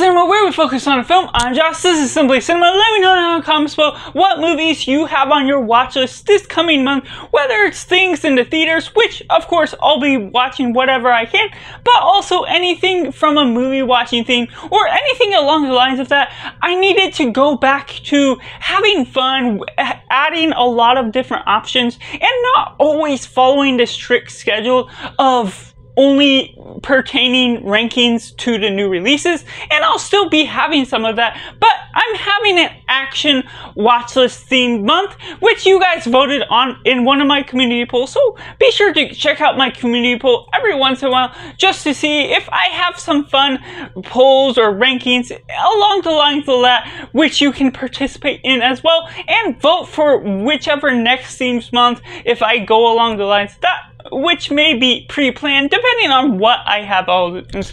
Cinema, where we focus on a film. I'm Josh, this is Simply Cinema. Let me know down in the comments below what movies you have on your watch list this coming month, whether it's things in the theaters, which of course I'll be watching whatever I can, but also anything from a movie watching theme or anything along the lines of that. I needed to go back to having fun, adding a lot of different options, and not always following the strict schedule of only pertaining rankings to the new releases, and I'll still be having some of that, but I'm having an action watchlist themed month, which you guys voted on in one of my community polls, so be sure to check out my community poll every once in a while just to see if I have some fun polls or rankings along the lines of that, which you can participate in as well, and vote for whichever next themes month if I go along the lines of that, which may be pre-planned depending on what I have all this.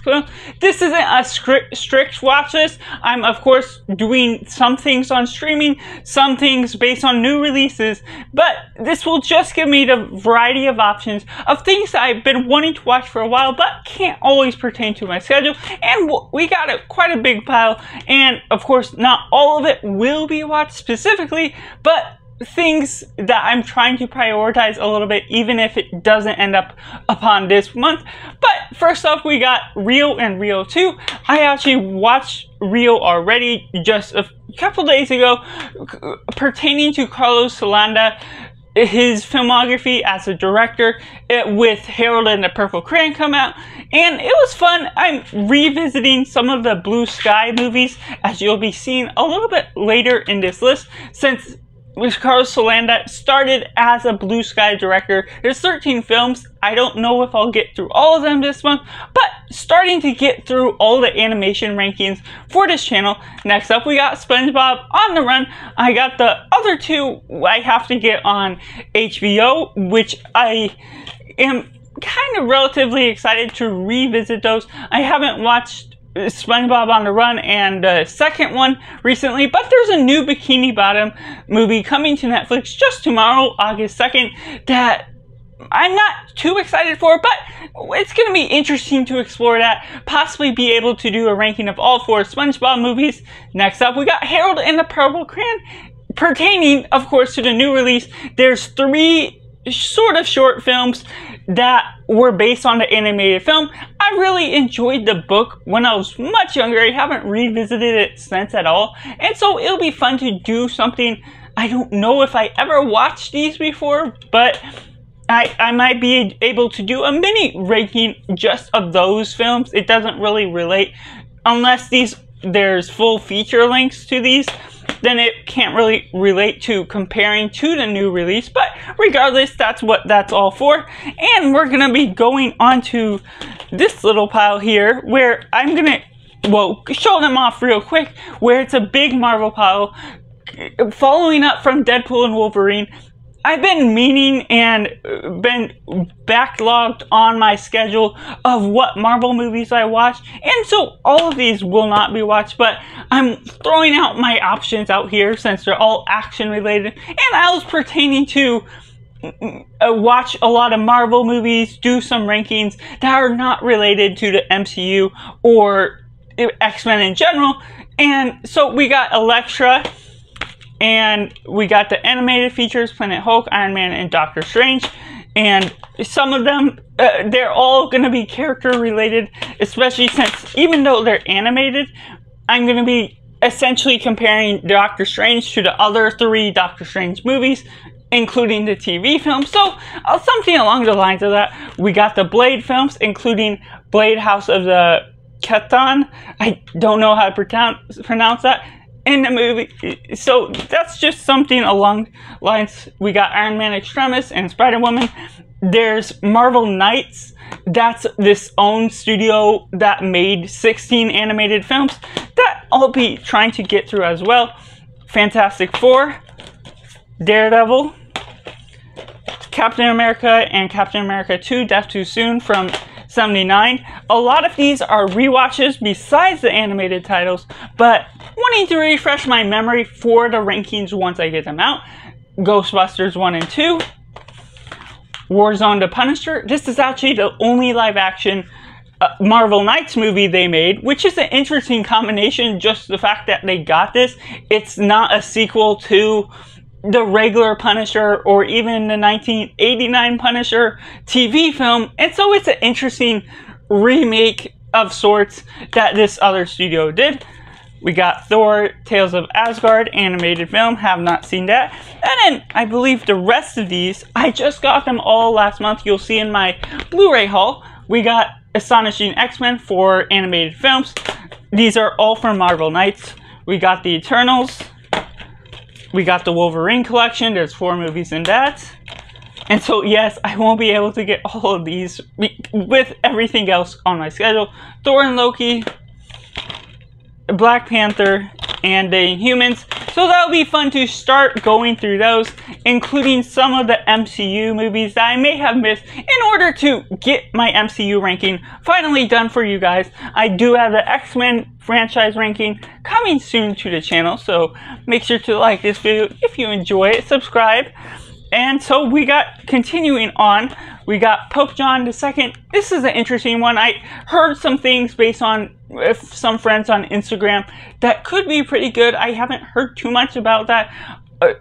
This isn't a strict watch list. I'm of course doing some things on streaming, some things based on new releases, but this will just give me the variety of options of things that I've been wanting to watch for a while but can't always pertain to my schedule. And we got quite a big pile, and of course not all of it will be watched specifically, but things that I'm trying to prioritize a little bit, even if it doesn't end up upon this month. But first off, we got Rio and Rio 2. I actually watched Rio already just a couple days ago, pertaining to Carlos Saldanha, his filmography as a director, with Harold and the Purple Crayon come out, and it was fun. I'm revisiting some of the Blue Sky movies, as you'll be seeing a little bit later in this list, since which Carlos Saldanha started as a Blue Sky director. There's 13 films. I don't know if I'll get through all of them this month, but starting to get through all the animation rankings for this channel. Next up, we got SpongeBob on the Run. I got the other two I have to get on HBO, which I am kind of relatively excited to revisit those. I haven't watched SpongeBob on the Run and the second one recently, but there's a new Bikini Bottom movie coming to Netflix just tomorrow, August 2nd, that I'm not too excited for, but it's going to be interesting to explore that, possibly be able to do a ranking of all four SpongeBob movies. Next up, we got Harold and the Purple Crayon, pertaining, of course, to the new release. There's three sort of short films that were based on the animated film. I really enjoyed the book when I was much younger. I haven't revisited it since at all, and so it'll be fun to do something. I don't know if I ever watched these before, but I might be able to do a mini ranking just of those films. It doesn't really relate unless there's full feature links to these. Then it can't really relate to comparing to the new release, but regardless, that's what that's all for. And we're gonna be going on to this little pile here, where I'm gonna show them off real quick, where it's a big Marvel pile following up from Deadpool and Wolverine. I've been meaning and been backlogged on my schedule of what Marvel movies I watch, and so all of these will not be watched, but I'm throwing out my options out here since they're all action related, and I was pertaining to watch a lot of Marvel movies, do some rankings that are not related to the MCU or X-Men in general. And so we got Elektra, and we got the animated features, Planet Hulk, Iron Man, and Doctor Strange. And some of them, they're all going to be character related, especially since even though they're animated, I'm going to be essentially comparing Doctor Strange to the other three Doctor Strange movies, including the TV film. So something along the lines of that. We got the Blade films, including Blade, House of the Chthon. I don't know how to pronounce that. In the movie, so that's just something along lines. We got Iron Man Extremis and Spider-Woman. There's Marvel Knights, that's this own studio that made 16 animated films that I'll be trying to get through as well. Fantastic Four, Daredevil, Captain America, and Captain America 2 Death Too Soon from 79. A lot of these are rewatches besides the animated titles, but wanting to refresh my memory for the rankings once I get them out. Ghostbusters 1 and 2, Warzone the Punisher. This is actually the only live action Marvel Knights movie they made, which is an interesting combination, just the fact that they got this. It's not a sequel to the regular Punisher or even the 1989 Punisher TV film, and so it's an interesting remake of sorts that this other studio did. We got Thor, Tales of Asgard, animated film, have not seen that. And then I believe the rest of these, I just got them all last month, you'll see in my Blu-ray haul. We got Astonishing X-Men for animated films. These are all from Marvel Knights. We got the Eternals. We got the Wolverine collection. There's 4 movies in that. And so, yes, I won't be able to get all of these with everything else on my schedule. Thor and Loki, Black Panther, and the Inhumans. So that'll be fun to start going through those, including some of the MCU movies that I may have missed in order to get my MCU ranking finally done for you guys. I do have the X-Men franchise ranking coming soon to the channel, so make sure to like this video if you enjoy it, subscribe. And so we got, continuing on, we got Pope John II. This is an interesting one. I heard some things based on some friends on Instagram that could be pretty good. I haven't heard too much about that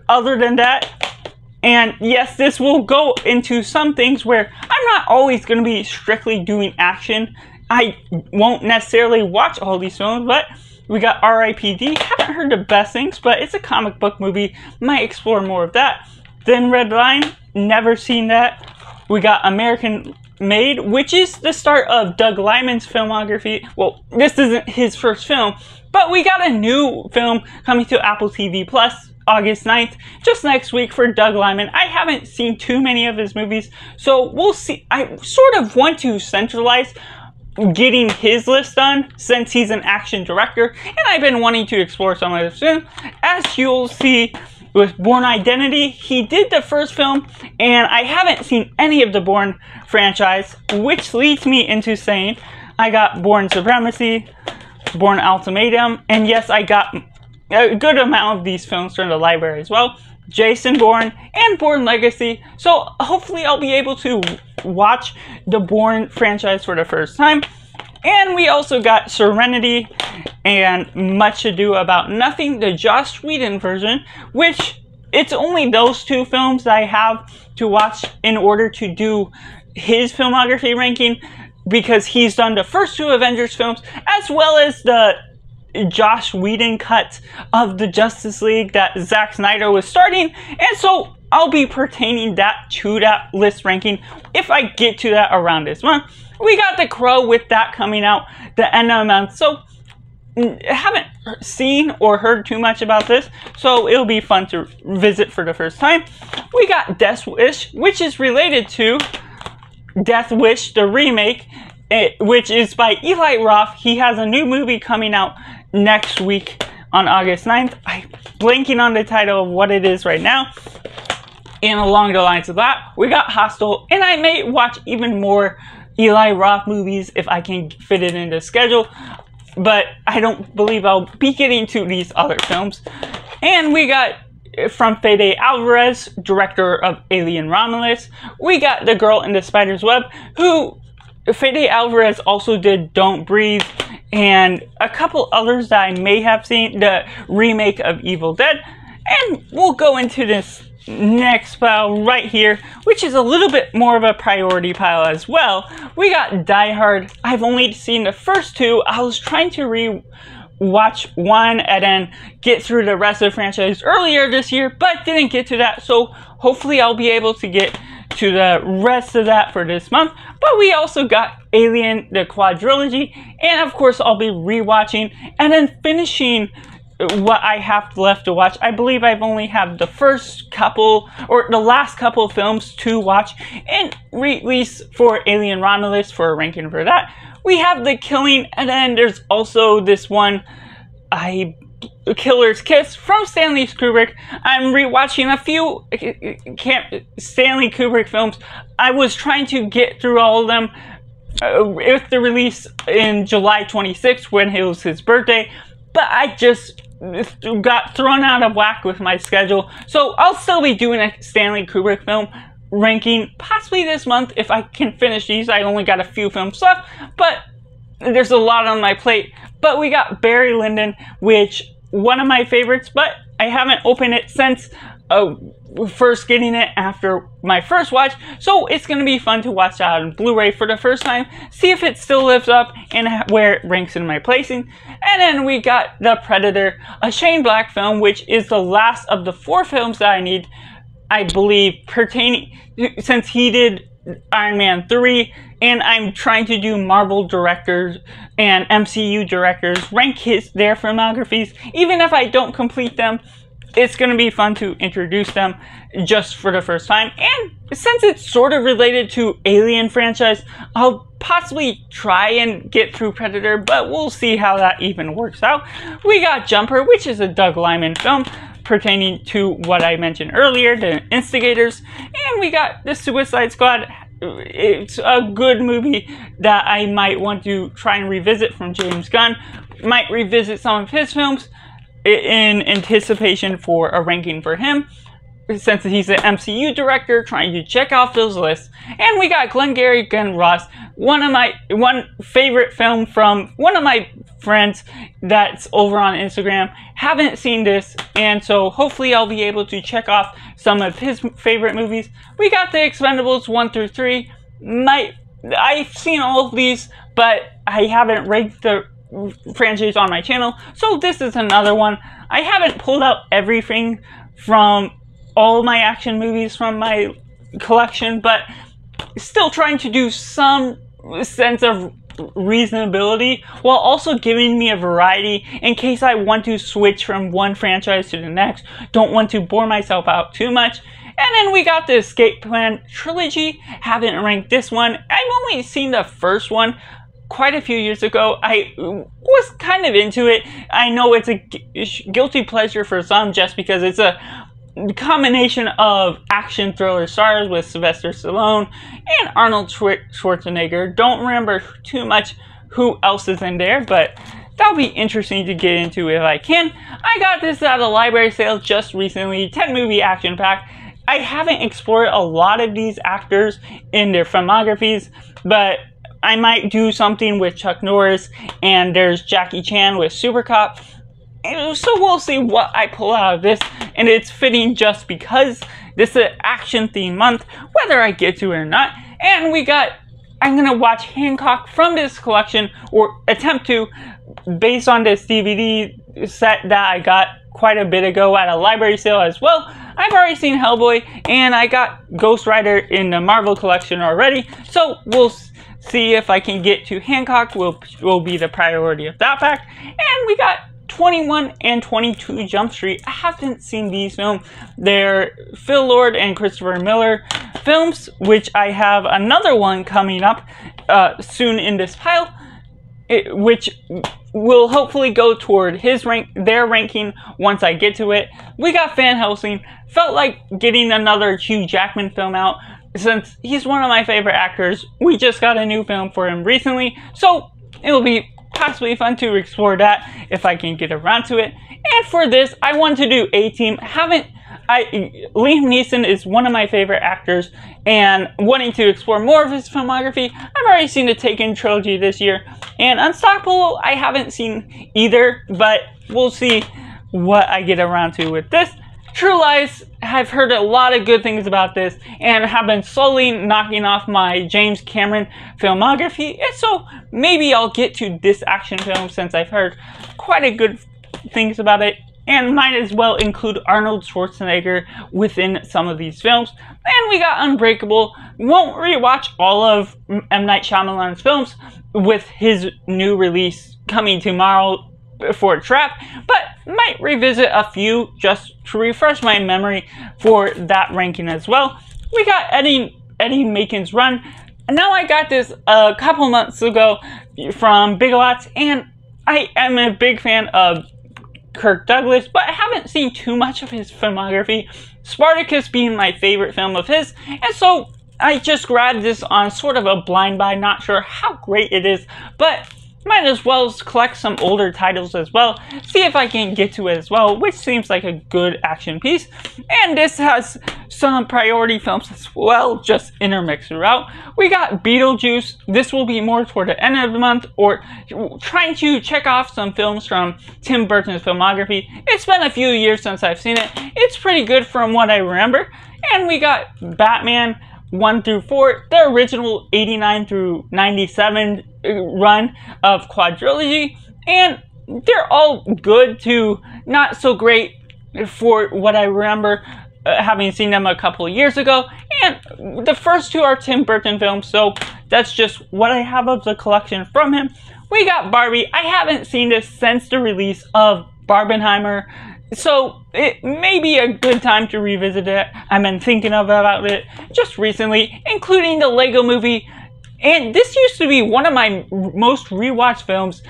other than that. And yes, this will go into some things where I'm not always going to be strictly doing action. I won't necessarily watch all these films, but we got R.I.P.D. Haven't heard the best things, but it's a comic book movie. Might explore more of that. Then Red Line, never seen that. We got American Made, which is the start of Doug Liman's filmography. Well, this isn't his first film, but we got a new film coming to Apple TV Plus August 9th, just next week, for Doug Liman. I haven't seen too many of his movies, so we'll see. I sort of want to centralize getting his list done since he's an action director, and I've been wanting to explore some of this soon. As you'll see, with Bourne Identity, he did the first film, and I haven't seen any of the Bourne franchise, which leads me into saying I got Bourne Supremacy, Bourne Ultimatum, and yes, I got a good amount of these films from the library as well, Jason Bourne and Bourne Legacy. So hopefully I'll be able to watch the Bourne franchise for the first time. And we also got Serenity and Much Ado About Nothing, the Joss Whedon version, which it's only those two films that I have to watch in order to do his filmography ranking, because he's done the first 2 Avengers films as well as the Joss Whedon cut of the Justice League that Zack Snyder was starting. And so I'll be pertaining that to that list ranking if I get to that around this month. We got The Crow, with that coming out the end of the month. So haven't seen or heard too much about this, so it'll be fun to visit for the first time. We got Death Wish, which is related to Death Wish, the remake, which is by Eli Roth. He has a new movie coming out next week on August 9th. I'm blanking on the title of what it is right now. And along the lines of that, we got Hostel, and I may watch even more Eli Roth movies if I can fit it into schedule, but I don't believe I'll be getting to these other films. And we got, from Fede Alvarez, director of Alien Romulus, we got The Girl in the Spider's Web, who Fede Alvarez also did Don't Breathe and a couple others that I may have seen, the remake of Evil Dead. And we'll go into this next pile right here, which is a little bit more of a priority pile as well. We got Die Hard. I've only seen the first 2. I was trying to re-watch 1 and then get through the rest of the franchise earlier this year, but didn't get to that. So hopefully I'll be able to get to the rest of that for this month. But we also got Alien, the quadrilogy, and of course I'll be re-watching and then finishing what I have left to watch. I believe I've only have the first couple or the last couple films to watch and release for Alien Romulus for a ranking for that. We have The Killing, and then there's also this one, Killer's Kiss, from Stanley Kubrick. I'm rewatching a few Stanley Kubrick films. I was trying to get through all of them with the release in July 26th when it was his birthday, but I just got thrown out of whack with my schedule. So I'll still be doing a Stanley Kubrick film ranking possibly this month if I can finish these. I only got a few films left, but there's a lot on my plate. But we got Barry Lyndon, which one of my favorites, but I haven't opened it since first getting it after my first watch, so it's going to be fun to watch out on Blu-ray for the first time, see if it still lives up and where it ranks in my placing. And then we got The Predator, a Shane Black film, which is the last of the four films that I need, I believe, pertaining, since he did Iron Man 3, and I'm trying to do Marvel directors and MCU directors, rank their filmographies. Even if I don't complete them, it's going to be fun to introduce them just for the first time. And since it's sort of related to Alien franchise, I'll possibly try and get through Predator, but we'll see how that even works out. We got Jumper, which is a Doug Liman film, pertaining to what I mentioned earlier, the instigators. And we got The Suicide Squad. It's a good movie that I might want to try and revisit from James Gunn. Might revisit some of his films in anticipation for a ranking for him, since he's an MCU director, trying to check off those lists. And we got Glengarry Glen Ross, one favorite film from one of my friends that's over on Instagram. Haven't seen this, and so hopefully I'll be able to check off some of his favorite movies. We got The Expendables 1 through 3. I've seen all of these, but I haven't ranked the franchise on my channel, so this is another one. I haven't pulled out everything from all my action movies from my collection, but still trying to do some sense of reasonability while also giving me a variety in case I want to switch from one franchise to the next. Don't want to bore myself out too much. And then we got the Escape Plan trilogy. Haven't ranked this one. I've only seen the first one quite a few years ago. I was kind of into it. I know it's a guilty pleasure for some just because it's a combination of action thriller stars with Sylvester Stallone and Arnold Schwarzenegger. Don't remember too much who else is in there, but that'll be interesting to get into if I can. I got this at a library sale just recently, 10 movie action pack. I haven't explored a lot of these actors in their filmographies, but I might do something with Chuck Norris, and there's Jackie Chan with Super Cop. So we'll see what I pull out of this, and it's fitting just because this is an action theme month, whether I get to it or not. And we got, I'm going to watch Hancock from this collection, or attempt to, based on this DVD set that I got quite a bit ago at a library sale as well. I've already seen Hellboy, and I got Ghost Rider in the Marvel collection already, so we'll see if I can get to Hancock, will be the priority of that pack. And we got 21 and 22 Jump Street. I haven't seen these films. They're Phil Lord and Christopher Miller films, which I have another one coming up soon in this pile, which will hopefully go toward their ranking once I get to it. We got Van Helsing. Felt like getting another Hugh Jackman film out since he's one of my favorite actors. We just got a new film for him recently, so it'll be possibly fun to explore that if I can get around to it. And for this, I want to do A-Team. Liam Neeson is one of my favorite actors, and wanting to explore more of his filmography. I've already seen the Taken trilogy this year, and Unstoppable I haven't seen either, but we'll see what I get around to with this. True Lies, I've heard a lot of good things about this, and have been slowly knocking off my James Cameron filmography, and so maybe I'll get to this action film since I've heard quite a good things about it, and might as well include Arnold Schwarzenegger within some of these films. And we got Unbreakable. Won't rewatch all of M. Night Shyamalan's films with his new release coming tomorrow for Trap, but might revisit a few just to refresh my memory for that ranking as well. We got Eddie Macon's Run. Now I got this a couple months ago from Big Lots, and I am a big fan of Kirk Douglas, but I haven't seen too much of his filmography, Spartacus being my favorite film of his, and so I just grabbed this on sort of a blind buy, not sure how great it is, but Might as well collect some older titles as well, see if I can get to it as well, which seems like a good action piece. And this has some priority films as well, just intermixed throughout. We got Beetlejuice. This will be more toward the end of the month, or trying to check off some films from Tim Burton's filmography. It's been a few years since I've seen it. It's pretty good from what I remember. And we got Batman 1 through 4, the original 89 through 97 run of quadrilogy, and they're all good to not so great for what I remember, having seen them a couple of years ago. And the first two are Tim Burton films, so that's just what I have of the collection from him. We got Barbie. I haven't seen this since the release of Barbenheimer, so it may be a good time to revisit it. I've been thinking about it just recently, including the Lego movie. And this used to be one of my most rewatched films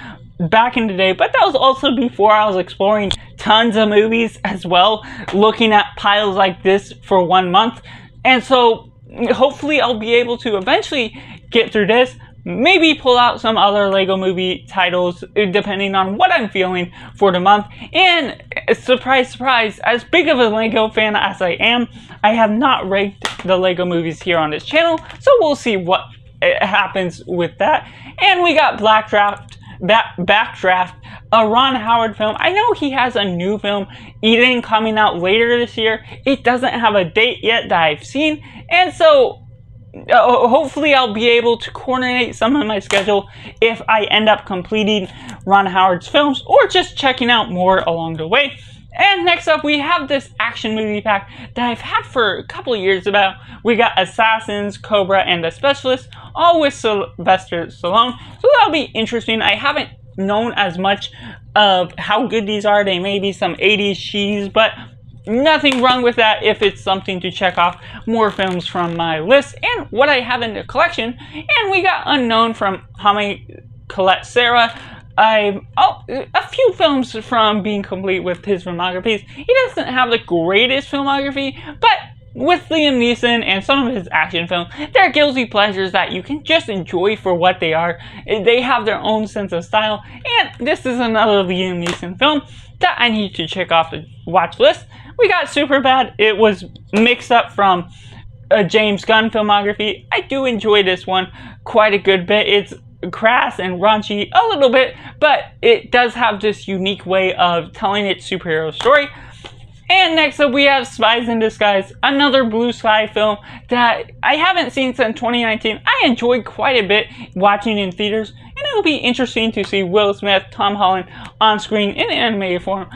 back in the day, but that was also before I was exploring tons of movies as well, looking at piles like this for 1 month. And so hopefully I'll be able to eventually get through this, maybe pull out some other Lego movie titles depending on what I'm feeling for the month. And surprise, surprise, as big of a Lego fan as I am, I have not ranked the Lego movies here on this channel, so we'll see what happens with that. And we got Backdraft, a Ron Howard film. I know he has a new film, Eden, coming out later this year. It doesn't have a date yet that I've seen, and so hopefully I'll be able to coordinate some of my schedule if I end up completing Ron Howard's films or just checking out more along the way. And next up, we have this action movie pack that I've had for a couple years about. We got Assassins, Cobra, and The Specialist, all with Sylvester Stallone. So that'll be interesting. I haven't known as much of how good these are. They may be some 80s cheese, but nothing wrong with that if it's something to check off more films from my list and what I have in the collection. And we got Unknown from Jaime Colette Serra. A few films from being complete with his filmographies. He doesn't have the greatest filmography, but with Liam Neeson and some of his action films, they're guilty pleasures that you can just enjoy for what they are. They have their own sense of style, and this is another Liam Neeson film that I need to check off the watch list. We got Superbad. It was mixed up from a James Gunn filmography. I do enjoy this one quite a good bit. It's crass and raunchy a little bit, but it does have this unique way of telling its superhero story. And next up, we have Spies in Disguise, another Blue Sky film that I haven't seen since 2019. I enjoyed quite a bit watching in theaters, and it'll be interesting to see Will Smith, Tom Holland on screen in animated form,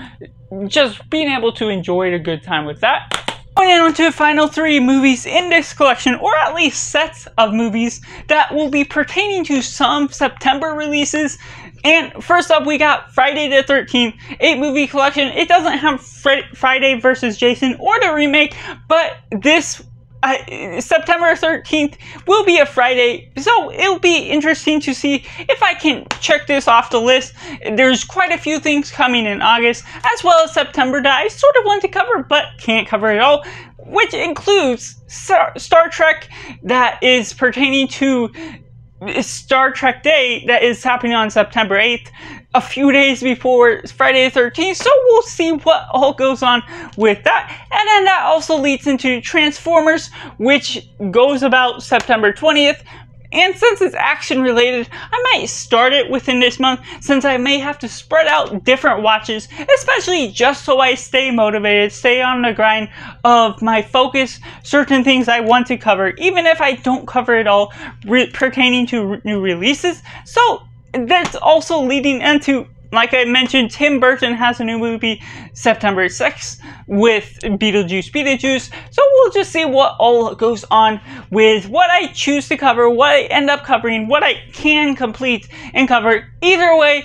just being able to enjoy a good time with that. Going on to the final three movies in this collection, or at least sets of movies that will be pertaining to some September releases. And first up, we got Friday the 13th, a movie collection. It doesn't have Friday vs. Jason or the remake, but this September 13th will be a Friday, so it'll be interesting to see if I can check this off the list. There's quite a few things coming in August as well as September that I sort of want to cover but can't cover it all, which includes Star Trek that is pertaining to Star Trek Day that is happening on September 8th, a few days before Friday the 13th, so we'll see what all goes on with that. And then that also leads into Transformers, which goes about September 20th. And since it's action related, I might start it within this month since I may have to spread out different watches, especially just so I stay motivated, stay on the grind of my focus, certain things I want to cover, even if I don't cover it all pertaining to new releases. So that's also leading into, like I mentioned, Tim Burton has a new movie September 6th with Beetlejuice. So we'll just see what all goes on with what I choose to cover, what I end up covering, what I can complete and cover. Either way,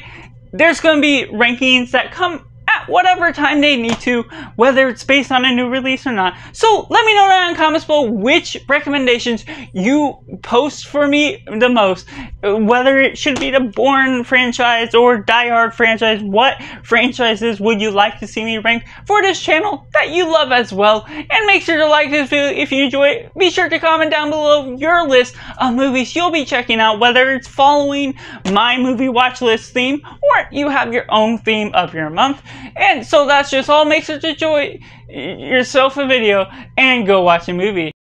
there's going to be rankings that come whatever time they need to, whether it's based on a new release or not. So let me know down in the comments below which recommendations you post for me the most, whether it should be the Bourne franchise or Die Hard franchise. What franchises would you like to see me rank for this channel that you love as well? And make sure to like this video if you enjoy it. Be sure to comment down below your list of movies you'll be checking out, whether it's following my movie watch list theme or you have your own theme of your month. And so that's just all. Make sure to enjoy yourself a video and go watch a movie.